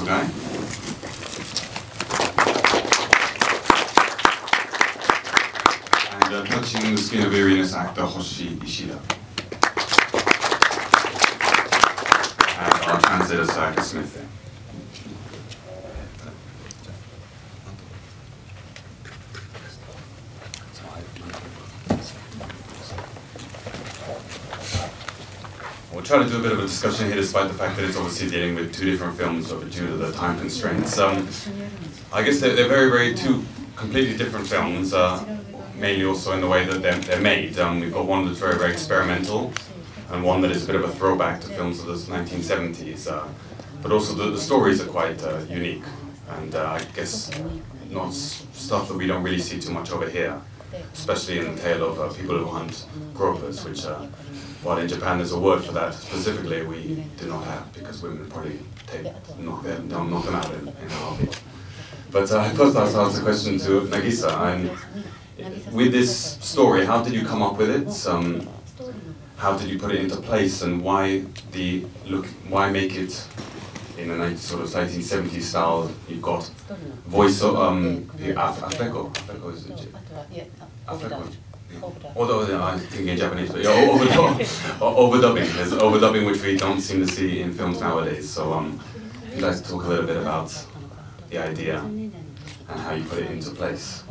世代。And touching the skin of eeriness actor Hoshi Ishida. And our translator Cyrus Smith. Try to do a bit of a discussion here, despite the fact that it's obviously dealing with two different films due to the time constraints. I guess they're very two completely different films, mainly also in the way that they're made. We've got one that's very experimental, and one that is a bit of a throwback to films of the 1970s. But also the stories are quite unique, and I guess not stuff that we don't really see too much over here, especially in the tale of people who hunt gropers, which. While in Japan there's a word for that specifically, we do not have, because women probably knock them out in a heartbeat. But I first asked the question to Nagisa, and with this story, how did you come up with it? How did you put it into place, and why make it in a sort of 1970s style? You've got voice of Afeko. Although I'm thinking in Japanese, but yeah, overdubbing. There's overdubbing which we don't seem to see in films nowadays. So if you'd like to talk a little bit about the idea and how you put it into place.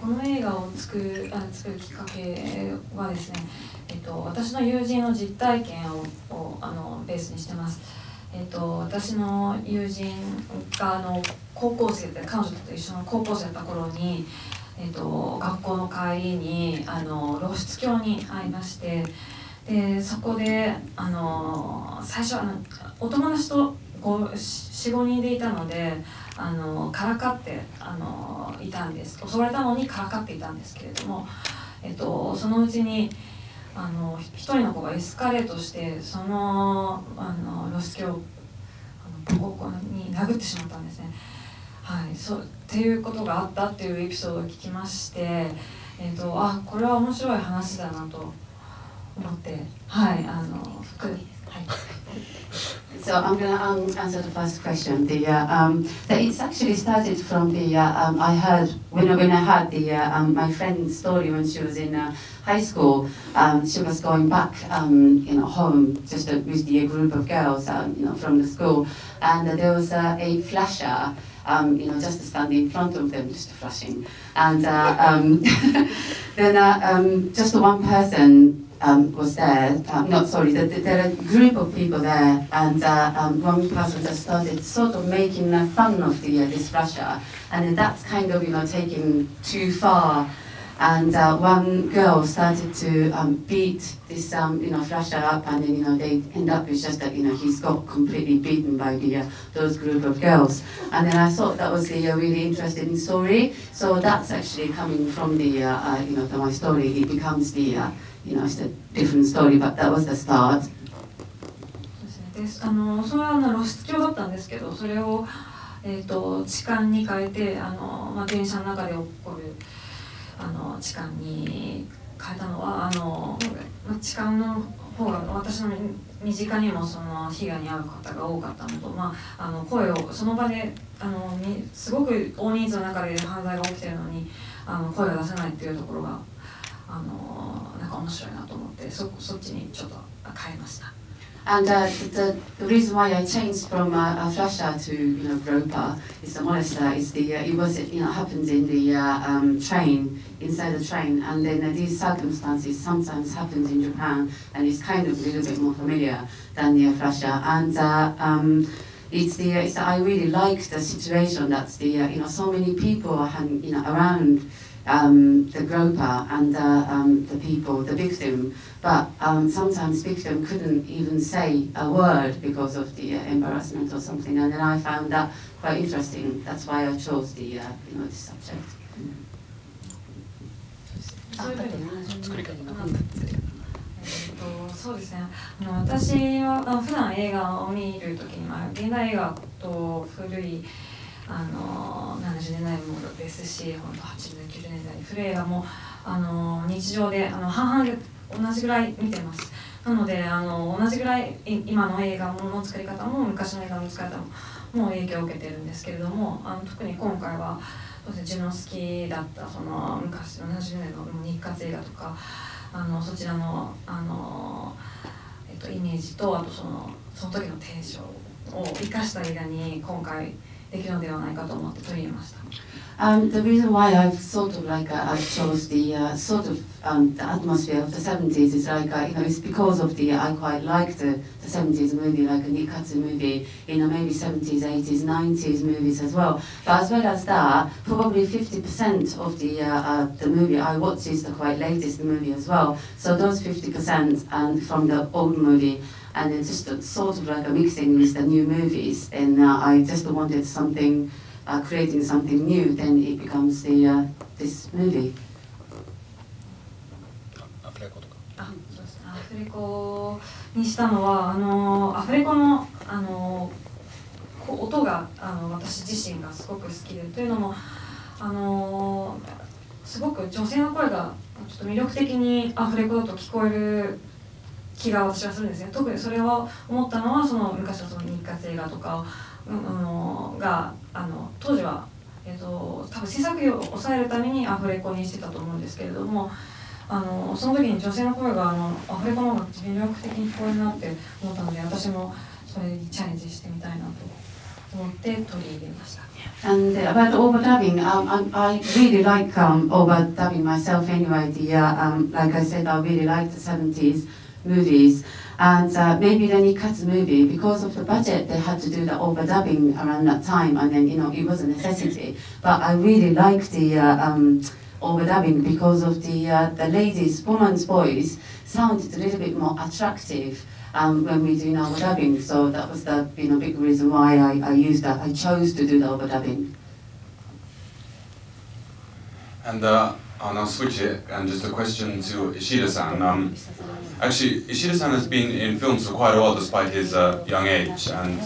この映画を作るきっかけはですね、私の友人の実体験をベースにしてます。私の友人が高校生で、彼女と一緒の高校生だった頃に、学校の帰りに露出狂に会いまして、でそこで最初お友達と4、5人でいたので。からかっていたんです。襲われたのにからかっていたんですけれども、そのうちに一人の子がエスカレートして、その露出狂をボコボコに殴ってしまったんですね。はい、っていうことがあったっていうエピソードを聞きまして、あ、これは面白い話だなと思って、はい、So I'm going to answer the first question. It's actually started from I heard, when I heard my friend's story when she was in high school, she was going back home just with the group of girls from the school, and there was a flasher just standing in front of them, just flashing, and then just one person. Was there, not sorry, there are a group of people there, and one person just started sort of making fun of this flasher, and that's kind of taking too far, and one girl started to beat this flasher up, and then they end up with just that he's got completely beaten by those group of girls, and then I thought that was a really interesting story, so that's actually coming from my story. It becomes it's a different story, but that was the start. それは露出狂だったんですけど、それを痴漢に変えて、電車の中で起こる痴漢に変えたのは、痴漢の方が私の身近にもその被害に遭う方が多かったのと、声をその場ですごく大人数の中で犯罪が起きてるのに声を出せないっていうところが。And the reason why I changed from a flasher to groper is the molester. It was happens in the train, inside the train, and then these circumstances sometimes happens in Japan, and it's kind of a little bit more familiar than the flasher. And I really like the situation that so many people are around. The groper and the victim, but sometimes victim couldn't even say a word because of the embarrassment or something, and then I found that quite interesting. That's why I chose the this subject. 70年代もですし、本当80年90年代に古い映画も日常で半々同じぐらい見てます。なので同じぐらい今の映画の作り方も昔の映画の作り方も影響を受けてるんですけれども、特に今回は自分の好きだったその昔の70年の日活映画とかそちらのイメージと、あとその時のテンションを生かした映画に今回できるのではないかと思って取り入れました。The reason why I've sort of like I chose the the atmosphere of the 70s is like it's because of the I quite like the 70s movie, like a Nikatsu movie, maybe 70s, 80s, 90s movies as well. But as well as that, probably 50% of the movie I watched is the quite latest movie as well. So those 50% and from the old movie. And it's just sort of like a mixing with the new movies, and I just wanted something, creating something new. Then it becomes the this movie. アフレコとか。あ、そうですね。アフレコにしたのはアフレコの音が私自身がすごく好きで、というのもすごく女性の声がちょっと魅力的にアフレコだと聞こえる気が私はするんですね。特にそれを思ったのは昔の日活映画とかが当時は、多分制作費を抑えるためにアフレコにしてたと思うんですけれども、その時に女性の声がアフレコの方が魅力的に聞こえるなって思ったので、私もそれにチャレンジしてみたいなと思って取り入れました。And about overdubbing, I really like overdubbing myself anyway. Like I said, I really like the 70s.movies and maybe the Nikatsu movie, because of the budget they had to do the overdubbing around that time, and then it was a necessity. But I really liked the overdubbing because of the ladies, woman's voice sounded a little bit more attractive when we do overdubbing. So that was the big reason why I chose to do the overdubbing. And on our switch here, and just a question to Ishida-san. Actually, Ishida-san has been in films for quite a while despite his young age, and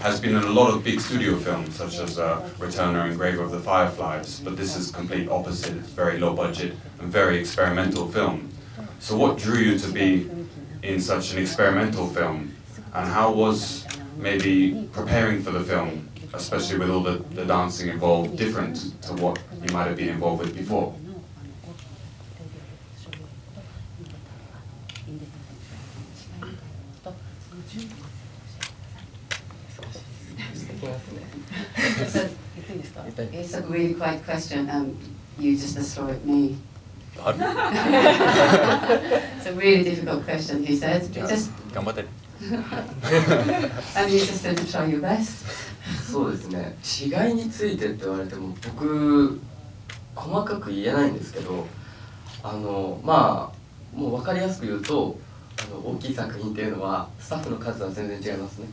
has been in a lot of big studio films such as Returner and Grave of the Fireflies, but this is complete opposite. It's very low budget and very experimental film. So what drew you to be in such an experimental film, and how was maybe preparing for the film, especially with all the dancing involved, different to what you might have been involved with before?It's a really quite question, and you just throw it at me. It's a really difficult question, he said. Just come at it. And you just said try your best. そうですね。違いについてって言われても僕細かく言えないんですけど、まあもう分かりやすく言うと、大きい作品っていうのはスタッフの数は全然違いますね。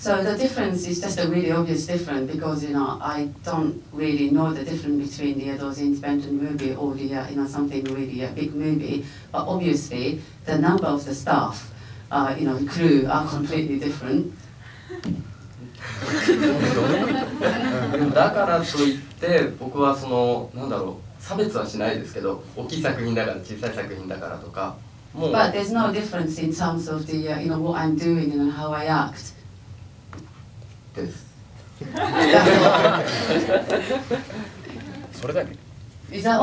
So the difference is just a really obvious difference because I don't really know the difference between those independent movie or something really a big movie. But obviously the number of the staff, crew are completely different. でもだからといって僕は差別はしないですけど、大きい作品だから小さい作品だからとか。But there's no difference in terms of the what I'm doing and how I act.それだけ。いや、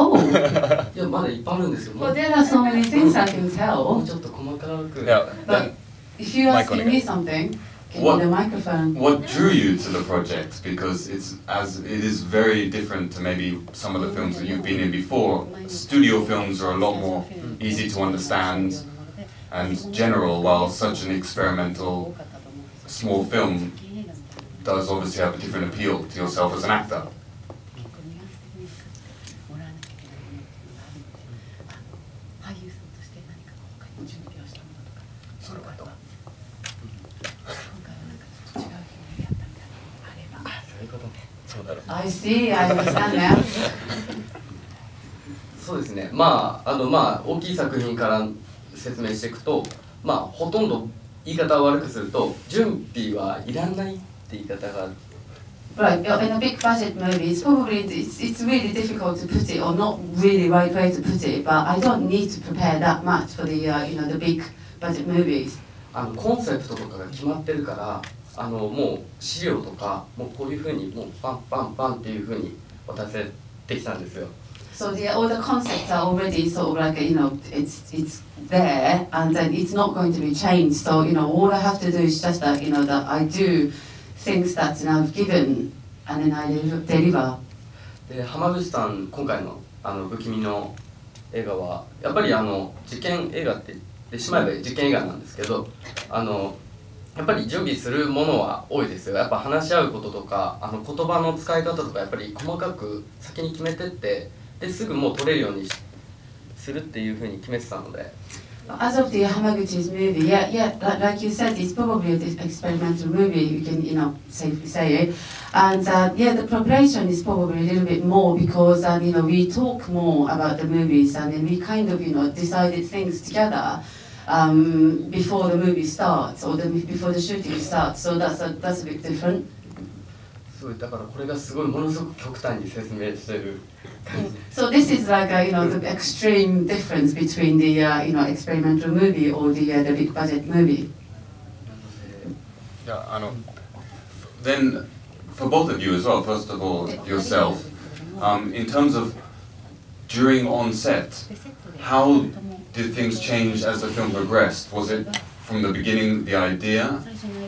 まだいっぱいあるんですよ。Well, there are so many things I can tell. ちょっと細かく。But if you ask me something, give me the microphone. What drew you to the project? Because it is very different to maybe some of the films that you've been in before. Studio films are a lot more easy to understand and general, while such an experimental small film.does obviously have a different appeal to yourself as an actor. I see, I understand now. そうですね。大きい作品から説明していくと、ほとんど言い方を悪くすると準備はいらない。って言い方が like in a big budget movie, it's probably it's really difficult to put it, or not really right way to put it. But I don't need to prepare that much for the you know the big budget movies. コンセプトとかが決まってるから、もう資料とかもうこういうふうにもうバンバンバンっていうふうに渡せてきたんですよ。 So the all the concepts are already sort of like you know it's there and then it's not going to be changed. So you know all I have to do is just that you know that I do things that I've given and then I deliver. で濱口さん今回の不気味の映画はやっぱり事件映画って言ってしまえば事件映画なんですけどやっぱり準備するものは多いですよ。やっぱ話し合うこととか言葉の使い方とかやっぱり細かく先に決めてって。 ですぐもう撮れるようにするっていうふうに決めてたので。As of the Hamaguchi's movie, like you said, it's probably an experimental movie. You can, you know, safely say it. And yeah, the preparation is probably a little bit more because you know we talk more about the movies and then we kind of you know decided things together before the movie starts or before the shooting starts. So that's a bit different. だからこれがすごいものすごく極端に説明してる感じ。So this is like you know the extreme difference between the you know experimental movie or the big budget movie. Yeah, then for both of you as well. First of all, yourself. In terms of during on set, how did things change as the film progressed? Was it from the beginning the idea?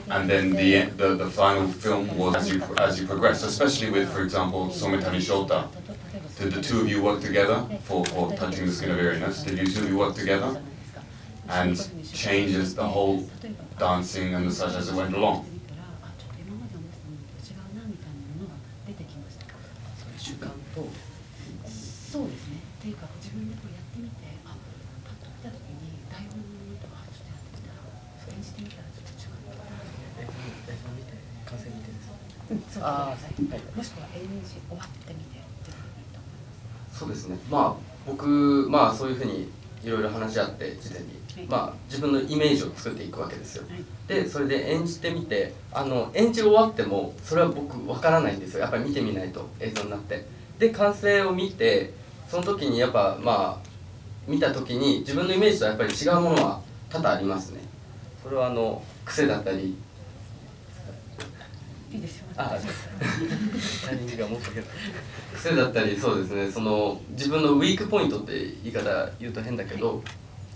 And then the final film was as you progressed, especially with, for example, Sometani Shota. Did the two of you work together for Touching the Skin of Eeriness? Did you two of you work together? And changes the whole dancing and the such as it went along. もしくは演じ終わってみてってそうですね、まあ、僕、まあ、そういうふうにいろいろ話し合って事前に、まあ、自分のイメージを作っていくわけですよ、はい、でそれで演じてみて演じ終わってもそれは僕わからないんですよ。やっぱり見てみないと映像になってで完成を見てその時にやっぱまあ見た時に自分のイメージとはやっぱり違うものは多々ありますね。それは癖だったり いいですよ。癖だったりそうですね。その自分のウィークポイントって言い方言うと変だけど、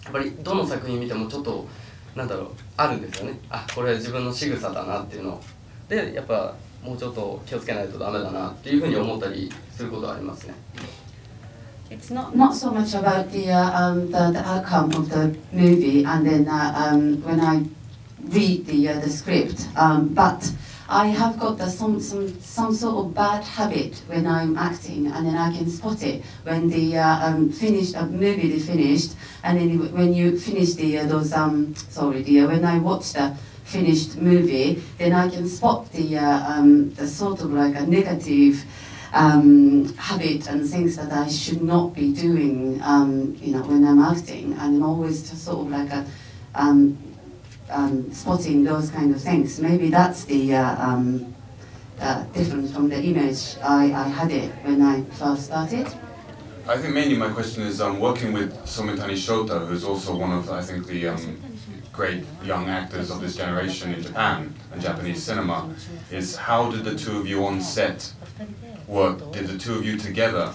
やっぱりどの作品見てもちょっとなんだろうあるんですよね。あ、これは自分の仕草だなっていうのでやっぱもうちょっと気をつけないとダメだなっていうふうに思ったりすることはありますね。 It's not so much about the outcome of the movie and then when I read the script, but I have got some sort of bad habit when I'm acting, and then I can spot it when the movie is finished, and then when you finish when I watch the finished movie, then I can spot the sort of like a negative habit and things that I should not be doing, you know, when I'm acting, and then always just sort of like a. Spotting those kind of things. Maybe that's the difference from the image I had it when I first started. I think mainly my question is working with Sometani Shota, who's also one of I think the great young actors of this generation in Japan and Japanese cinema. Is how did the two of you on set work? Did the two of you together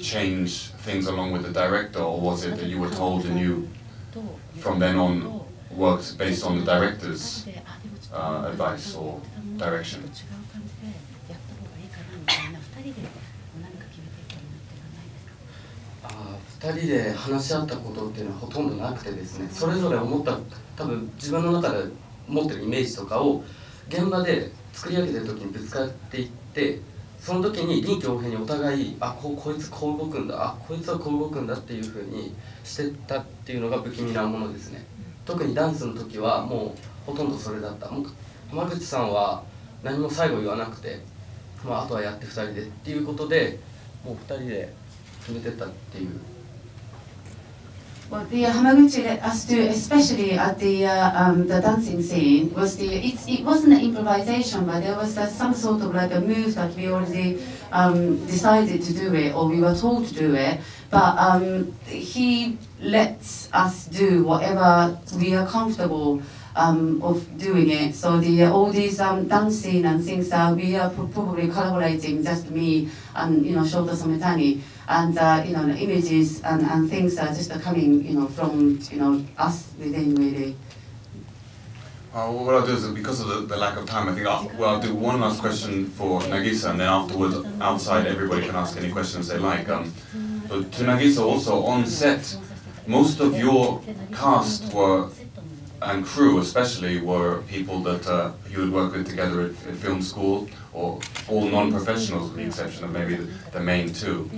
change things along with the director, or was it that you were told and you from then on? Works based on the director's advice or direction. Ah, 2人で話し合ったことっていうのはほとんどなくてですね。それぞれ思った多分自分の中で持ってるイメージとかを現場で作り上げてる時にぶつかっていって、その時に臨機応変にお互いあこいつこう動くんだ、あこいつはこう動くんだっていうふうにしてたっていうのが不気味なものですね。 特にダンスの時はもうほとんどそれだった。もう濱口さんは何も最後言わなくて、まあ、あとはやって2人でっていうことでもう2人で決めてったっていう。Well, the Hamaguchi led us to, especially at the dancing scene, was it wasn't an improvisation, but there was some sort of like a move that we already decided to do it, or we were told to do it. But he lets us do whatever we are comfortable of doing it. So all these dancing and things we are probably collaborating, just me and Shota Sometani. And the images and things are just coming, from us within really. What I'll do is, because of the lack of time, I think I'll do one last question for Nagisa, and then afterwards, outside, everybody can ask any questions they like. But to Nagisa also, on set, most of your cast were, and crew especially, were people that you would work with together at film school, or all non-professionals, with the exception of maybe the main two.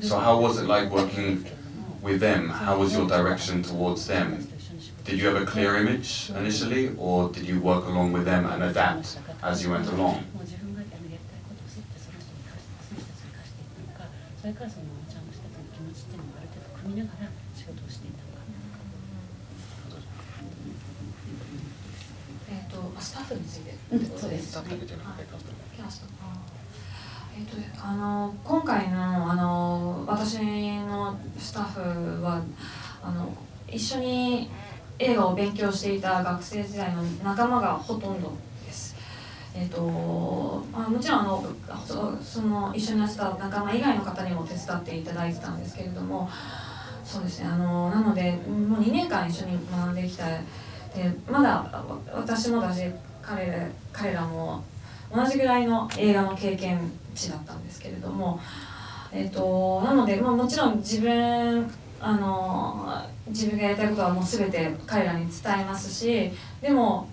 So how was it like working with them? How was your direction towards them? Did you have a clear image initially, or did you work along with them and adapt as you went along?今回の私のスタッフは一緒に映画を勉強していた学生時代の仲間がほとんどです。もちろんその一緒にやってた仲間以外の方にも手伝っていただいてたんですけれども、そうですね、なのでもう2年間一緒に学んできた。でまだ私もだし彼らも同じぐらいの映画の経験値だったんですけれども、なので、もちろん自分がやりたいことはもう全て彼らに伝えますし、でも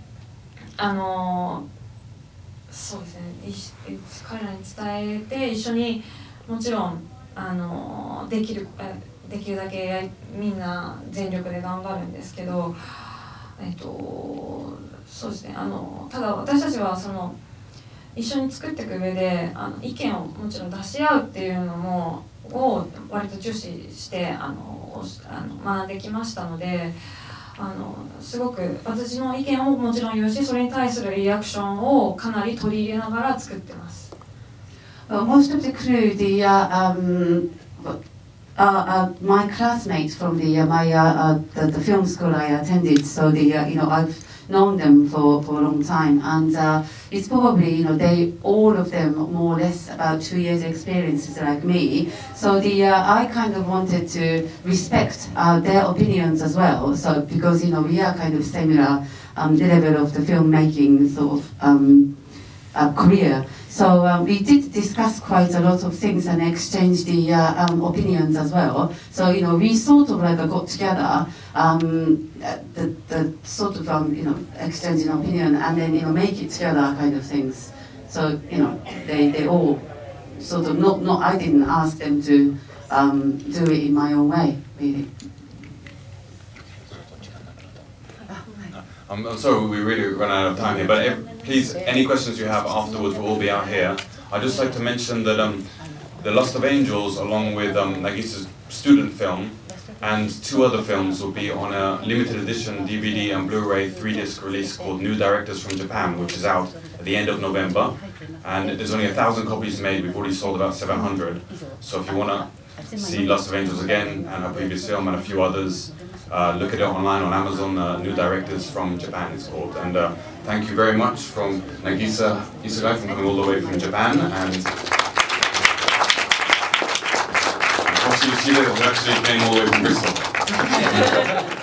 そうですね、彼らに伝えて一緒にもちろんできるだけみんな全力で頑張るんですけど、そうですね、ただ私たちは一緒に作っていく上で意見をもちろん出し合うっていうのも割と重視して学んできましたので、すごく私の意見をもちろん言うし、それに対するリアクションをかなり取り入れながら作ってます。Most of the crew, my classmates from the film school I attended, so I've known them for a long time, and it's probably all of them more or less about 2 years experiences like me, so I kind of wanted to respect their opinions as well, so because we are kind of similar level of the filmmaking sort of career, so we did discuss quite a lot of things and exchange the opinions as well. So we sort of like got together the sort of exchanging opinion and then make it together kind of things. So they all sort of not I didn't ask them to do it in my own way really. I'm sorry we really ran out of time here, but please, any questions you have afterwards will all be out here. I'd just like to mention that The Lust of Angels, along with Nagisa's student film and 2 other films, will be on a limited edition DVD and Blu-ray 3-disc release called New Directors from Japan, which is out at the end of November. And there's only 1,000 copies made. We've already sold about 700. So if you want to see Lust of Angels again and her previous film and a few others, look at it online on Amazon, New Directors from Japan it's called. And thank you very much from Nagisa Isurai for coming all the way from Japan, and Hoshi Ishida, who actually came all the way from Bristol.